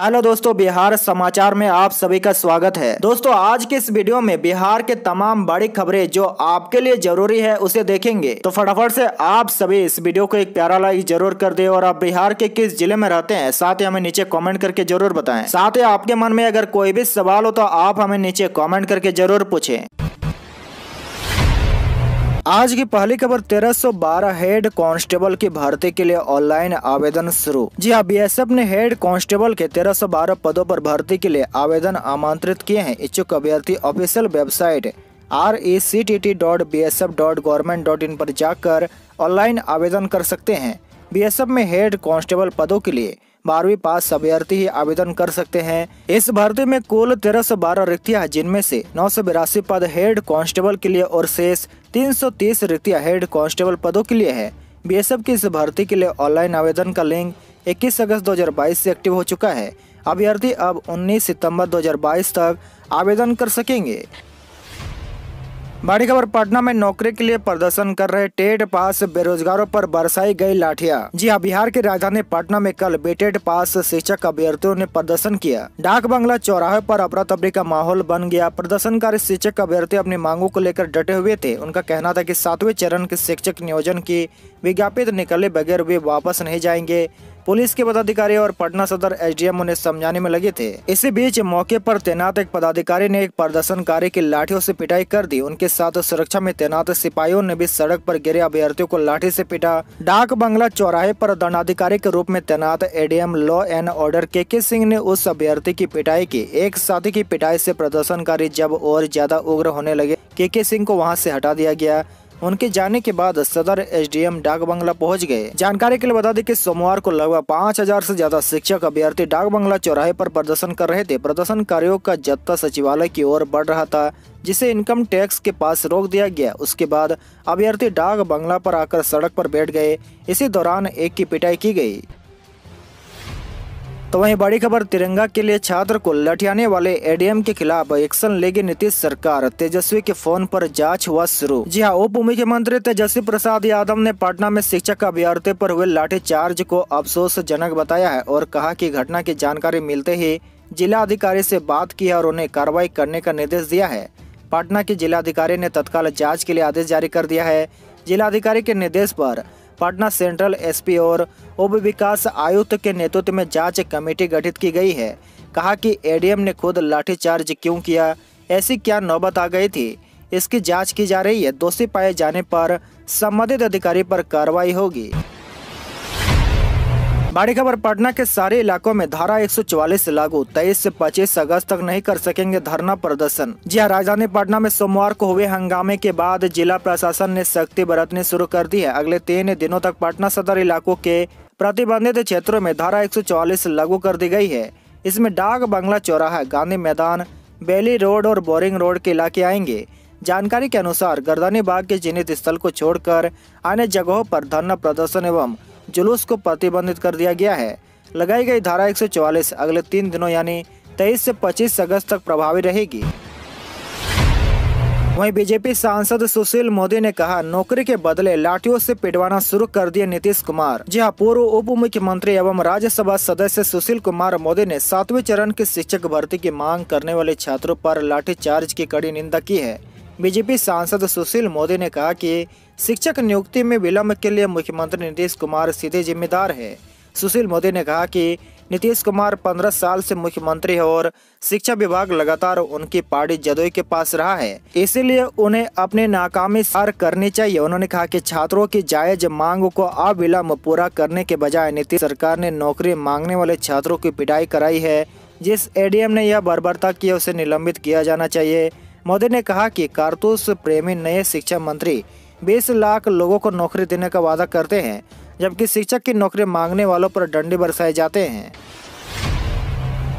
Hello दोस्तों, बिहार समाचार में आप सभी का स्वागत है। दोस्तों आज के इस वीडियो में बिहार के तमाम बड़ी खबरें जो आपके लिए जरूरी है उसे देखेंगे, तो फटाफट से आप सभी इस वीडियो को एक प्यारा लाइक जरूर कर दें और आप बिहार के किस जिले में रहते हैं साथ ही हमें नीचे कमेंट करके जरूर बताएं। साथ ही आपके मन में अगर कोई भी सवाल हो तो आप हमें नीचे कॉमेंट करके जरूर पूछें। आज की पहली खबर 1312 हेड कांस्टेबल की भर्ती के लिए ऑनलाइन आवेदन शुरू। जी हां, बीएसएफ ने हेड कांस्टेबल के 1312 पदों पर भर्ती के लिए आवेदन आमंत्रित किए हैं। इच्छुक अभ्यर्थी ऑफिशियल वेबसाइट RACTT.BSF.government.in पर जाकर ऑनलाइन आवेदन कर सकते हैं। बीएसएफ में हेड कांस्टेबल पदों के लिए 12वीं पास अभ्यर्थी ही आवेदन कर सकते हैं। इस भर्ती में कुल 1312 रिक्तियां हैं, जिनमें से 982 पद हेड कांस्टेबल के लिए और शेष 330 रिक्तियां हेड कांस्टेबल पदों के लिए है। बीएसएफ की इस भर्ती के लिए ऑनलाइन आवेदन का लिंक 21 अगस्त 2022 से एक्टिव हो चुका है। अभ्यर्थी अब 19 सितंबर 2022 तक आवेदन कर सकेंगे। बड़ी खबर पटना में नौकरी के लिए प्रदर्शन कर रहे टेट पास बेरोजगारों पर बरसाई गई लाठियां। जी हां, बिहार की राजधानी पटना में कल बेटेट पास शिक्षक अभ्यर्थियों ने प्रदर्शन किया। डाक बंगला चौराहे पर अफरा तफरी का माहौल बन गया। प्रदर्शनकारी शिक्षक अभ्यर्थी अपनी मांगों को लेकर डटे हुए थे। उनका कहना था कि 7वें चरण के शिक्षक नियोजन की विज्ञापित निकले बगैर वे वापस नहीं जाएंगे। पुलिस के पदाधिकारी और पटना सदर SDM उन्हें समझाने में लगे थे। इसी बीच मौके पर तैनात एक पदाधिकारी ने एक प्रदर्शनकारी की लाठियों से पिटाई कर दी। उनके साथ सुरक्षा में तैनात सिपाहियों ने भी सड़क पर गिरे अभ्यर्थियों को लाठी से पिटा। डाक बंगला चौराहे पर दंडाधिकारी के रूप में तैनात ADM law and order KK Singh ने उस अभ्यर्थी की पिटाई की। एक साथी की पिटाई से प्रदर्शनकारी जब और ज्यादा उग्र होने लगे, KK सिंह को वहाँ से हटा दिया गया। उनके जाने के बाद सदर SDM डाक बंगला पहुँच गए। जानकारी के लिए बता दें कि सोमवार को लगभग 5000 से ज्यादा शिक्षक अभ्यर्थी डाक बंगला चौराहे पर प्रदर्शन कर रहे थे। प्रदर्शनकारियों का जत्था सचिवालय की ओर बढ़ रहा था, जिसे इनकम टैक्स के पास रोक दिया गया। उसके बाद अभ्यर्थी डाक बंगला पर आकर सड़क पर बैठ गए। इसी दौरान एक की पिटाई की गई। तो वहीं बड़ी खबर तिरंगा के लिए छात्र को लठियाने वाले ADM के खिलाफ एक्शन लेगी नीतीश सरकार। तेजस्वी के फोन पर जांच हुआ शुरू। जी हां, उप मुख्यमंत्री तेजस्वी प्रसाद यादव ने पटना में शिक्षक अभ्यर्थी पर हुए लाठीचार्ज को अफसोसजनक बताया है और कहा कि घटना की जानकारी मिलते ही जिला अधिकारी से बात की है और उन्हें कार्रवाई करने का निर्देश दिया है। पटना के जिलाधिकारी ने तत्काल जाँच के लिए आदेश जारी कर दिया है। जिलाधिकारी के निर्देश पर पटना सेंट्रल SP और उप विकास आयुक्त के नेतृत्व में जांच कमेटी गठित की गई है। कहा कि ADM ने खुद लाठीचार्ज क्यों किया, ऐसी क्या नौबत आ गई थी, इसकी जांच की जा रही है। दोषी पाए जाने पर संबंधित अधिकारी पर कार्रवाई होगी। बड़ी खबर पटना के सारे इलाकों में धारा 144 लागू। 23 से 25 अगस्त तक नहीं कर सकेंगे धरना प्रदर्शन। जी हां, राजधानी पटना में सोमवार को हुए हंगामे के बाद जिला प्रशासन ने सख्ती बरतने शुरू कर दी है। अगले 3 दिनों तक पटना सदर इलाकों के प्रतिबंधित क्षेत्रों में धारा 144 लागू कर दी गई है। इसमें डाक बंगला चौराहा, गांधी मैदान, बेली रोड और बोरिंग रोड के इलाके आएंगे। जानकारी के अनुसार गर्दनी बाग के चिन्हित स्थल को छोड़कर अन्य जगहों पर धरना प्रदर्शन एवं जुलूस को प्रतिबंधित कर दिया गया है। लगाई गई धारा 144 अगले 3 दिनों यानी 23 से 25 अगस्त तक प्रभावी रहेगी। वहीं बीजेपी सांसद सुशील मोदी ने कहा, नौकरी के बदले लाठियों से पिटवाना शुरू कर दिए नीतीश कुमार। जी हां, पूर्व उप मुख्यमंत्री एवं राज्यसभा सदस्य सुशील कुमार मोदी ने 7वें चरण के शिक्षक भर्ती की मांग करने वाले छात्रों पर लाठीचार्ज की कड़ी निंदा की है। बीजेपी सांसद सुशील मोदी ने कहा कि शिक्षक नियुक्ति में विलंब के लिए मुख्यमंत्री नीतीश कुमार सीधे जिम्मेदार है। सुशील मोदी ने कहा कि नीतीश कुमार 15 साल से मुख्यमंत्री है और शिक्षा विभाग लगातार उनकी पार्टी जदयू के पास रहा है, इसीलिए उन्हें अपने नाकामी सार करनी चाहिए। उन्होंने कहा कि छात्रों की जायज मांगों को अविलंब पूरा करने के बजाय नीतीश सरकार ने नौकरी मांगने वाले छात्रों की पिटाई कराई है। जिस ADM ने यह बर्बरता की उसे निलंबित किया जाना चाहिए। मोदी ने कहा कि कारतूस प्रेमी नए शिक्षा मंत्री 20 लाख लोगों को नौकरी देने का वादा करते हैं, जबकि शिक्षक की नौकरी मांगने वालों पर डंडे बरसाए जाते हैं।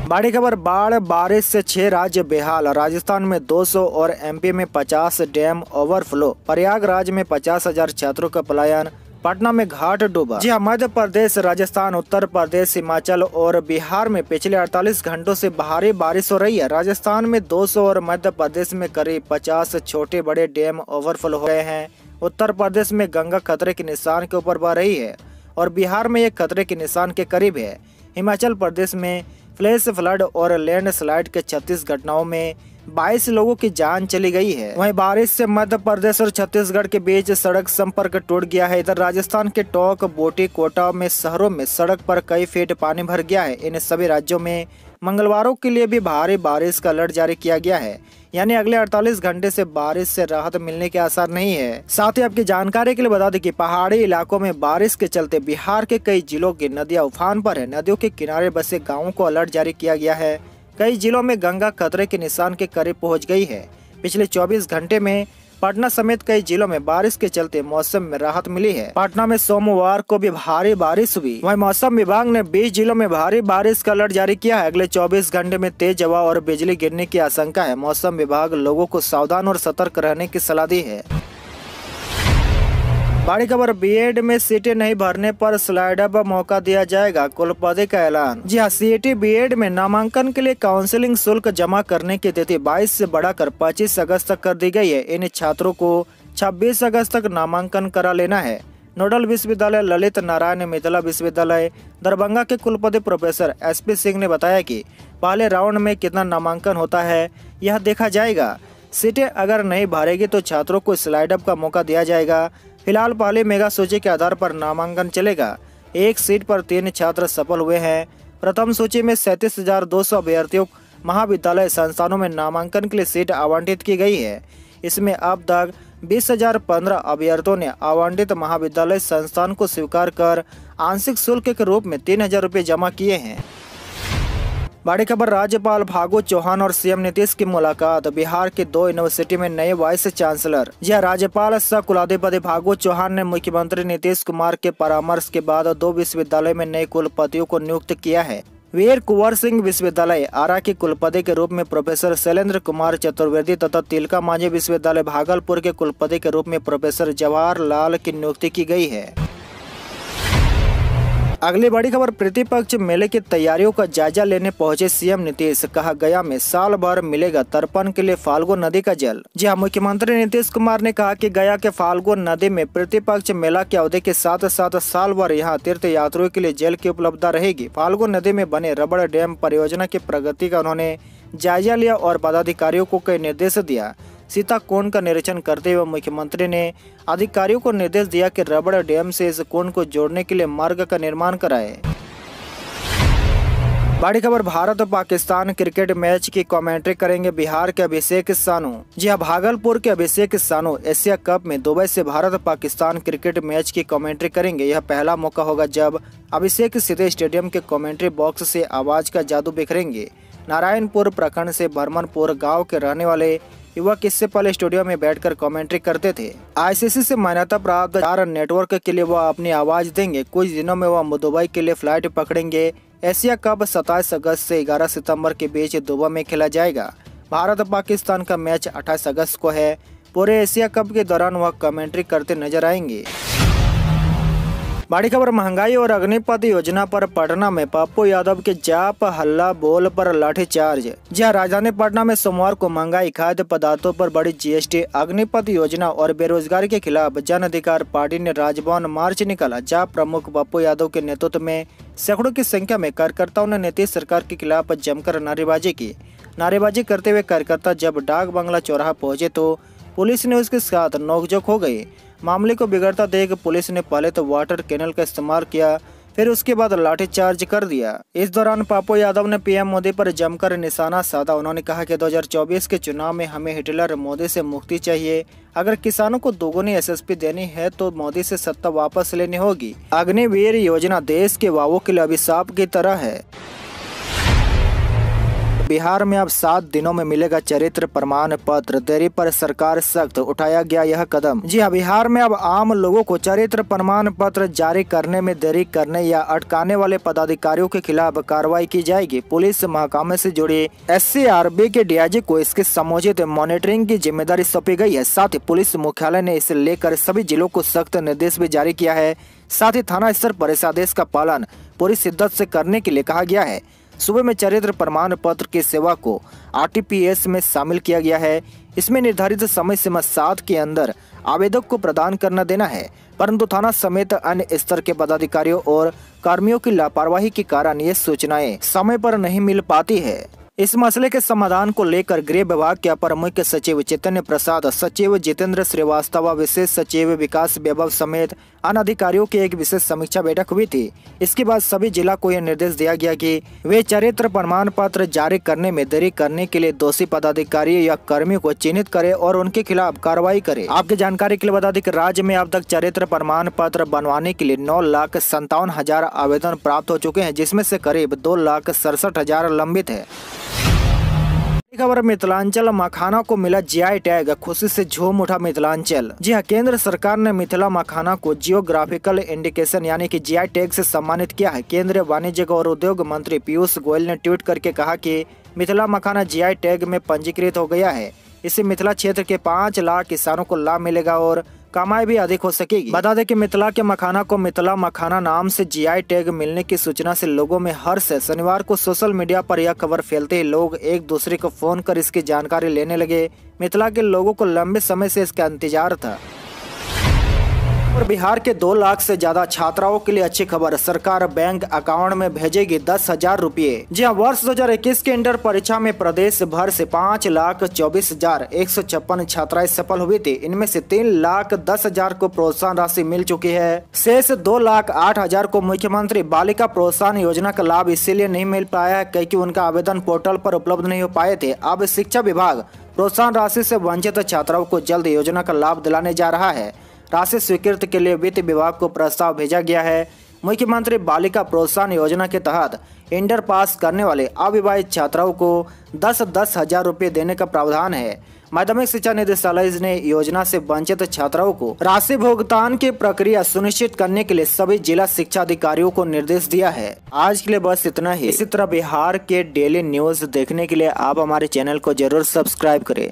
बड़ी खबर बाढ़ बारिश से 6 राज्य बेहाल। राजस्थान में 200 और MP में 50 डैम ओवरफ्लो। प्रयागराज में 50,000 छात्रों का पलायन। पटना में घाट डूबा। जी हां, मध्य प्रदेश, राजस्थान, उत्तर प्रदेश, हिमाचल और बिहार में पिछले 48 घंटों से भारी बारिश हो रही है। राजस्थान में 200 और मध्य प्रदेश में करीब 50 छोटे बड़े डैम ओवरफ्लो हो रहे हैं। उत्तर प्रदेश में गंगा खतरे के निशान के ऊपर बह रही है और बिहार में ये खतरे के निशान के करीब है। हिमाचल प्रदेश में फ्लैश फ्लड और लैंडस्लाइड के 36 घटनाओं में 22 लोगों की जान चली गई है। वहीं बारिश से मध्य प्रदेश और छत्तीसगढ़ के बीच सड़क संपर्क टूट गया है। इधर राजस्थान के टोंक, बोटी, कोटा में शहरों में सड़क पर कई फीट पानी भर गया है। इन सभी राज्यों में मंगलवारों के लिए भी भारी बारिश का अलर्ट जारी किया गया है, यानी अगले 48 घंटे से बारिश से राहत मिलने के आसार नहीं है। साथ ही आपकी जानकारी के लिए बता दें कि पहाड़ी इलाकों में बारिश के चलते बिहार के कई जिलों की नदियां उफान पर है। नदियों के किनारे बसे गाँवों को अलर्ट जारी किया गया है। कई जिलों में गंगा खतरे के निशान के करीब पहुंच गई है। पिछले 24 घंटे में पटना समेत कई जिलों में बारिश के चलते मौसम में राहत मिली है। पटना में सोमवार को भी भारी बारिश हुई। वहीं मौसम विभाग ने 20 जिलों में भारी बारिश का अलर्ट जारी किया है। अगले 24 घंटे में तेज हवा और बिजली गिरने की आशंका है। मौसम विभाग लोगों को सावधान और सतर्क रहने की सलाह दी है। बड़ी खबर, बीएड में सीटें नहीं भरने पर स्लाइड अप मौका दिया जाएगा, कुलपति का ऐलान। जी हां, सीईटी बीएड में नामांकन के लिए काउंसलिंग शुल्क जमा करने की तिथि 22 से बढ़ाकर 25 अगस्त तक कर दी गई है। इन छात्रों को 26 अगस्त तक नामांकन करा लेना है। नोडल विश्वविद्यालय ललित नारायण मिथिला विश्वविद्यालय दरभंगा के कुलपति प्रोफेसर एसपी सिंह ने बताया कि पहले राउंड में कितना नामांकन होता है यह देखा जाएगा। सीटें अगर नहीं भरेगी तो छात्रों को स्लाइड अप का मौका दिया जाएगा। फिलहाल पहले मेगा सूची के आधार पर नामांकन चलेगा। एक सीट पर 3 छात्र सफल हुए हैं। प्रथम सूची में 37,200 अभ्यर्थियों महाविद्यालय संस्थानों में नामांकन के लिए सीट आवंटित की गई है। इसमें अब तक 20,015 अभ्यर्थियों ने आवंटित महाविद्यालय संस्थान को स्वीकार कर आंशिक शुल्क के रूप में 3,000 रुपये जमा किए हैं। बड़ी खबर, राज्यपाल फाल्गु चौहान और सीएम नीतीश की मुलाकात। बिहार के 2 यूनिवर्सिटी में नए वाइस चांसलर। यह राज्यपाल सह कुलाधिपति फाल्गु चौहान ने मुख्यमंत्री नीतीश कुमार के परामर्श के बाद 2 विश्वविद्यालय में नए कुलपतियों को नियुक्त किया है। वीर कुंवर सिंह विश्वविद्यालय आरा के कुलपति के रूप में प्रोफेसर शैलेंद्र कुमार चतुर्वेदी तथा तिलका मांझी विश्वविद्यालय भागलपुर के कुलपति के रूप में प्रोफेसर जवाहर लाल की नियुक्ति की गई है। अगली बड़ी खबर, प्रतिपक्ष मेले की तैयारियों का जायजा लेने पहुंचे सीएम नीतीश। कहा गया में साल भर मिलेगा तर्पण के लिए फाल्गु नदी का जल। जी हां, मुख्यमंत्री नीतीश कुमार ने कहा कि गया के फाल्गु नदी में प्रतिपक्ष मेला की अवधि के साथ साथ साल भर यहां तीर्थ यात्रियों के लिए जल की उपलब्धता रहेगी। फाल्गु नदी में बने रबड़ डैम परियोजना की प्रगति का उन्होंने जायजा लिया और पदाधिकारियों को कई निर्देश दिया। सीताकोण का निरीक्षण करते हुए मुख्यमंत्री ने अधिकारियों को निर्देश दिया कि रबड़ डैम से इस कोण को जोड़ने के लिए मार्ग का निर्माण कराए। बड़ी खबर, भारत और पाकिस्तान क्रिकेट मैच की कमेंट्री करेंगे बिहार के अभिषेक सानू। जी हां, भागलपुर के अभिषेक सानू एशिया कप में दुबई से भारत और पाकिस्तान क्रिकेट मैच की कमेंट्री करेंगे। यह पहला मौका होगा जब अभिषेक सीधे स्टेडियम के कमेंट्री बॉक्स से आवाज का जादू बिखरेंगे। नारायणपुर प्रखंड से भरमनपुर गाँव के रहने वाले युवक इससे पहले स्टूडियो में बैठकर कमेंट्री करते थे। आईसीसी से मान्यता प्राप्त 4 नेटवर्क के लिए वह अपनी आवाज देंगे। कुछ दिनों में वह दुबई के लिए फ्लाइट पकड़ेंगे। एशिया कप 27 अगस्त से 11 सितंबर के बीच दुबई में खेला जाएगा। भारत पाकिस्तान का मैच 28 अगस्त को है। पूरे एशिया कप के दौरान वह कमेंट्री करते नजर आएंगे। बड़ी खबर, महंगाई और अग्निपथ योजना पर पटना में पप्पू यादव के जाप हल्ला बोल पर लाठीचार्ज। जहां राजधानी पटना में सोमवार को महंगाई, खाद्य पदार्थों पर बड़ी जीएसटी, अग्निपथ योजना और बेरोजगारी के खिलाफ जन अधिकार पार्टी ने राजभवन मार्च निकाला। जाप प्रमुख पप्पू यादव के नेतृत्व में सैकड़ों की संख्या में कार्यकर्ताओं ने नीतीश सरकार के खिलाफ जमकर नारेबाजी की। नारेबाजी करते हुए कार्यकर्ता जब डाक बंगला चौराहा पहुंचे तो पुलिस ने उसके साथ नोकझोंक हो गई। मामले को बिगड़ता देख पुलिस ने पहले तो वाटर कैनल का इस्तेमाल किया, फिर उसके बाद लाठीचार्ज कर दिया। इस दौरान पप्पू यादव ने पीएम मोदी पर जमकर निशाना साधा। उन्होंने कहा कि 2024 के चुनाव में हमें हिटलर मोदी से मुक्ति चाहिए। अगर किसानों को दोगुनी एसएसपी देनी है तो मोदी से सत्ता वापस लेनी होगी। अग्निवीर योजना देश के वावों के लिए अभिशाप की तरह है। बिहार में अब 7 दिनों में मिलेगा चरित्र प्रमाण पत्र, देरी पर सरकार सख्त, उठाया गया यह कदम। जी हां, बिहार में अब आम लोगों को चरित्र प्रमाण पत्र जारी करने में देरी करने या अटकाने वाले पदाधिकारियों के खिलाफ कार्रवाई की जाएगी। पुलिस महकमे से जुड़े एससीआरबी के डीआईजी को इसके समुचित मॉनिटरिंग की जिम्मेदारी सौंपी गई है। साथ ही पुलिस मुख्यालय ने इसे लेकर सभी जिलों को सख्त निर्देश भी जारी किया है। साथ ही थाना स्तर पर इस आदेश का पालन पूरी शिद्दत से करने के लिए कहा गया है। सूबे में चरित्र प्रमाण पत्र के सेवा को आरटीपीएस में शामिल किया गया है। इसमें निर्धारित समय सीमा 7 के अंदर आवेदक को प्रदान करना देना है, परंतु थाना समेत अन्य स्तर के पदाधिकारियों और कर्मियों की लापरवाही के कारण ये सूचनाएं समय पर नहीं मिल पाती है। इस मसले के समाधान को लेकर गृह विभाग के अपर मुख्य सचिव चैतन्य प्रसाद, सचिव जितेंद्र श्रीवास्तव, विशेष सचिव विकास वैभव समेत अन्य अधिकारियों की एक विशेष समीक्षा बैठक हुई थी। इसके बाद सभी जिला को यह निर्देश दिया गया कि वे चरित्र प्रमाण पत्र जारी करने में देरी करने के लिए दोषी पदाधिकारी या कर्मी को चिन्हित करे और उनके खिलाफ कार्रवाई करे। आपकी जानकारी के लिए बता दें कि राज्य में अब तक चरित्र प्रमाण पत्र बनवाने के लिए 9,57,000 आवेदन प्राप्त हो चुके हैं, जिसमे से करीब 2,67,000 लंबित है। खबर मिथिलांचल मखाना को मिला जीआई टैग, खुशी से झूम उठा मिथिलांचल। जी हां, केंद्र सरकार ने मिथिला मखाना को जियोग्राफिकल इंडिकेशन यानी कि जीआई टैग से सम्मानित किया है। केंद्रीय वाणिज्य और उद्योग मंत्री पीयूष गोयल ने ट्वीट करके कहा कि मिथिला मखाना जीआई टैग में पंजीकृत हो गया है। इससे मिथिला क्षेत्र के 5 लाख किसानों को लाभ मिलेगा और कमाई भी अधिक हो सकेगी। बता दें कि मिथिला के मखाना को मिथिला मखाना नाम से जीआई टैग मिलने की सूचना से लोगों में हर्ष है। शनिवार को सोशल मीडिया पर यह खबर फैलते ही लोग एक दूसरे को फोन कर इसकी जानकारी लेने लगे। मिथिला के लोगों को लंबे समय से इसका इंतजार था। और बिहार के 2 लाख से ज्यादा छात्राओं के लिए अच्छी खबर, सरकार बैंक अकाउंट में भेजेगी 10,000 रुपये। जी हां, वर्ष 2021 के इंटर परीक्षा में प्रदेश भर से 5,24,156 छात्राएं सफल हुई थी। इनमें से 3,10,000 को प्रोत्साहन राशि मिल चुकी है। शेष 2,08,000 को मुख्यमंत्री बालिका प्रोत्साहन योजना का लाभ इसीलिए नहीं मिल पाया क्योंकि उनका आवेदन पोर्टल पर उपलब्ध नहीं हो पाए थे। अब शिक्षा विभाग प्रोत्साहन राशि से वंचित छात्राओं को जल्द योजना का लाभ दिलाने जा रहा है। राशि स्वीकृत के लिए वित्त विभाग को प्रस्ताव भेजा गया है। मुख्यमंत्री बालिका प्रोत्साहन योजना के तहत इंटर पास करने वाले अविवाहित छात्राओं को 10,000 रुपये देने का प्रावधान है। माध्यमिक शिक्षा निदेशालय ने योजना से वंचित छात्राओं को राशि भुगतान की प्रक्रिया सुनिश्चित करने के लिए सभी जिला शिक्षा अधिकारियों को निर्देश दिया है। आज के लिए बस इतना ही। इसी तरह बिहार के डेली न्यूज देखने के लिए आप हमारे चैनल को जरूर सब्सक्राइब करें।